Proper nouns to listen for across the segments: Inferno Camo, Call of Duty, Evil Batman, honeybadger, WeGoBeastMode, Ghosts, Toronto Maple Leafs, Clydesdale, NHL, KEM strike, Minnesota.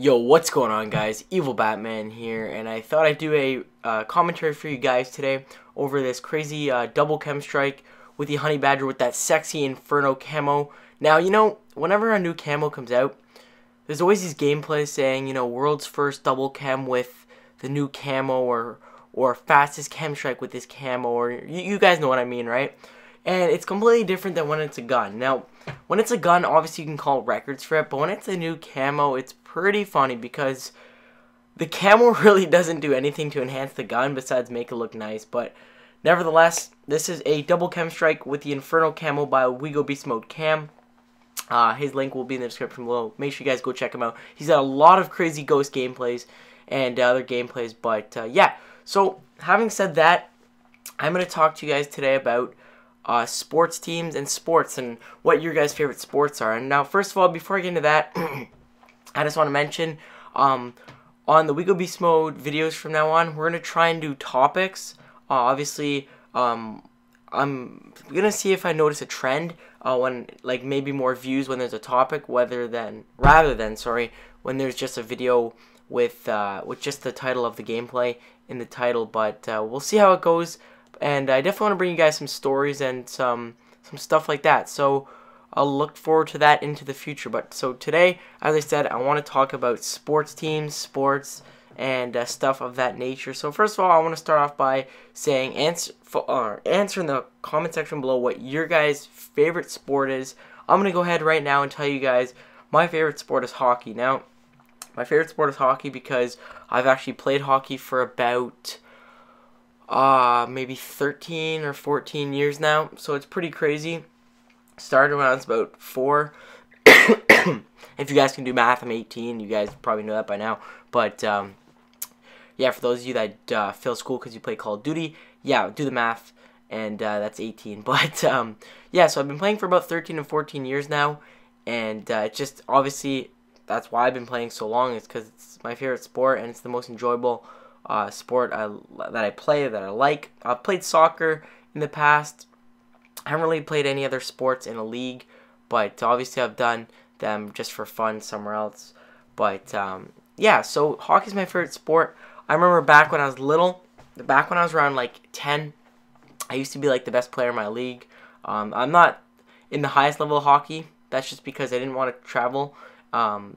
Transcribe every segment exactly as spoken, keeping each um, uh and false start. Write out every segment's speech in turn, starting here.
Yo, what's going on, guys? Evil Batman here, and I thought I'd do a uh, commentary for you guys today over this crazy uh, double K E M strike with the Honeybadger with that sexy Inferno Camo. Now, you know, whenever a new camo comes out, there's always these gameplays saying, you know, world's first double K E M with the new camo, or or fastest K E M strike with this camo, or you, you guys know what I mean, right? And it's completely different than when it's a gun. Now, when it's a gun, obviously you can call records for it, but when it's a new camo, it's pretty funny because the camo really doesn't do anything to enhance the gun besides make it look nice. But nevertheless, this is a double K E M strike with the Inferno Camo by WeGoBeastMode Cam. Uh, his link will be in the description below. Make sure you guys go check him out. He's got a lot of crazy Ghost gameplays and other gameplays, but uh, yeah. So, having said that, I'm going to talk to you guys today about Uh, sports teams and sports and what your guys' favorite sports are. And now, first of all, before I get into that, I just want to mention um, on the WeGoBeastMode videos from now on, we're going to try and do topics. Uh, obviously, um, I'm going to see if I notice a trend uh, when, like, maybe more views when there's a topic, whether than, rather than, sorry, when there's just a video with, uh, with just the title of the gameplay in the title. But uh, we'll see how it goes. And I definitely want to bring you guys some stories and some some stuff like that. So I'll look forward to that into the future. But so today, as I said, I want to talk about sports teams, sports, and uh, stuff of that nature. So first of all, I want to start off by saying, answer, uh, answer in the comment section below what your guys' favorite sport is. I'm going to go ahead right now and tell you guys my favorite sport is hockey. Now, my favorite sport is hockey because I've actually played hockey for about Uh, maybe thirteen or fourteen years now, so it's pretty crazy. Started when I was about four. If you guys can do math, I'm eighteen. You guys probably know that by now. But um, yeah, for those of you that uh, fail school because you play Call of Duty, yeah, do the math, and uh, that's eighteen. But um, yeah, so I've been playing for about thirteen and fourteen years now, and uh, it's just obviously that's why I've been playing so long. It's because it's my favorite sport and it's the most enjoyable Uh, sport I, that I play, that I like. I've played soccer in the past. I haven't really played any other sports in a league, but obviously I've done them just for fun somewhere else. But um, yeah, so hockey's my favorite sport. I remember back when I was little, back when I was around like ten, I used to be like the best player in my league. Um, I'm not in the highest level of hockey. That's just because I didn't want to travel. Um,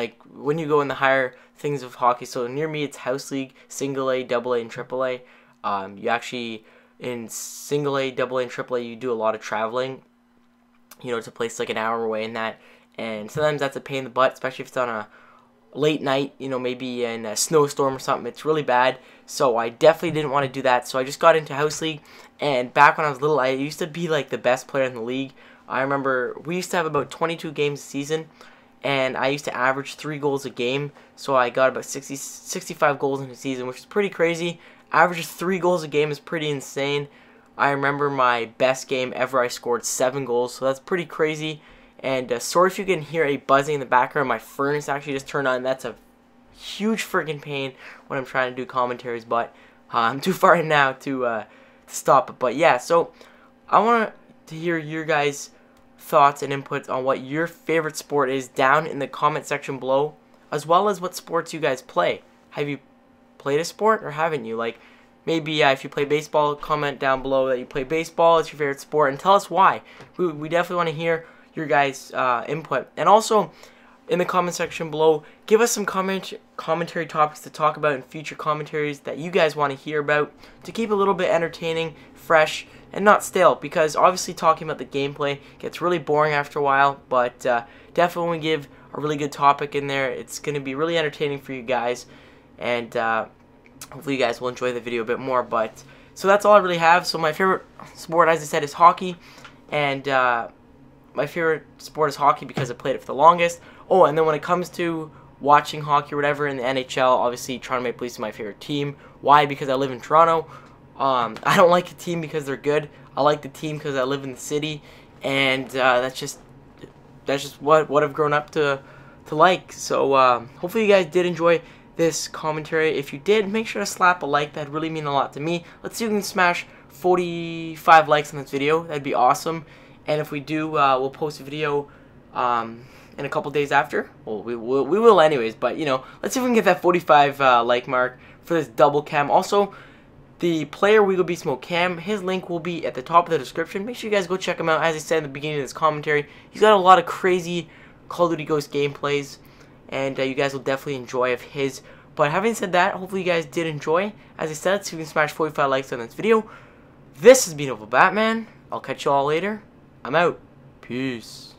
Like, when you go in the higher things of hockey, so near me it's House League, Single A, Double A, and Triple A. Um, you actually, in Single A, Double A, and Triple A, you do a lot of traveling, you know, to place like an hour away and that. And sometimes that's a pain in the butt, especially if it's on a late night, you know, maybe in a snowstorm or something. It's really bad. So I definitely didn't want to do that. So I just got into House League. And back when I was little, I used to be like the best player in the league. I remember we used to have about twenty-two games a season. And I used to average three goals a game, so I got about sixty, sixty-five goals in a season, which is pretty crazy. Average three goals a game is pretty insane. I remember my best game ever, I scored seven goals, so that's pretty crazy. And uh, sorry if you can hear a buzzing in the background, my furnace actually just turned on. That's a huge freaking pain when I'm trying to do commentaries, but uh, I'm too far in now to uh, stop it. But yeah, so I want to hear your guys' thoughts and inputs on what your favorite sport is down in the comment section below, as well as what sports you guys play. Have you played a sport or haven't you? Like, maybe yeah, if you play baseball, comment down below that you play baseball. It's your favorite sport, and tell us why. We, we definitely want to hear your guys' uh, input. And also, in the comment section below, give us some comment commentary topics to talk about in future commentaries that you guys want to hear about, to keep a little bit entertaining, fresh, and not stale, because obviously talking about the gameplay gets really boring after a while. But uh, definitely when we give a really good topic in there, it's going to be really entertaining for you guys, and uh, hopefully you guys will enjoy the video a bit more. But so that's all I really have. So my favorite sport, as I said, is hockey, and uh, my favorite sport is hockey because I played it for the longest. Oh, and then when it comes to watching hockey or whatever in the N H L, obviously Toronto Maple Leafs is my favorite team. Why? Because I live in Toronto. Um, I don't like the team because they're good. I like the team because I live in the city, and uh, that's just that's just what what I've grown up to to like. So um, hopefully you guys did enjoy this commentary. If you did, make sure to slap a like. That'd really mean a lot to me. Let's see if we can smash forty-five likes on this video. That'd be awesome. And if we do, uh, we'll post a video. Um, in a couple days after. Well, we will, we will anyways, but, you know, let's see if we can get that forty-five uh, like mark for this double cam. Also, the player WeGoBeastMode Cam, his link will be at the top of the description. Make sure you guys go check him out. As I said in the beginning of this commentary, he's got a lot of crazy Call of Duty Ghost gameplays, and uh, you guys will definitely enjoy of his. But having said that, hopefully you guys did enjoy. As I said, let's see if we can smash forty-five likes on this video. This has been Evil Batman. I'll catch you all later. I'm out. Peace.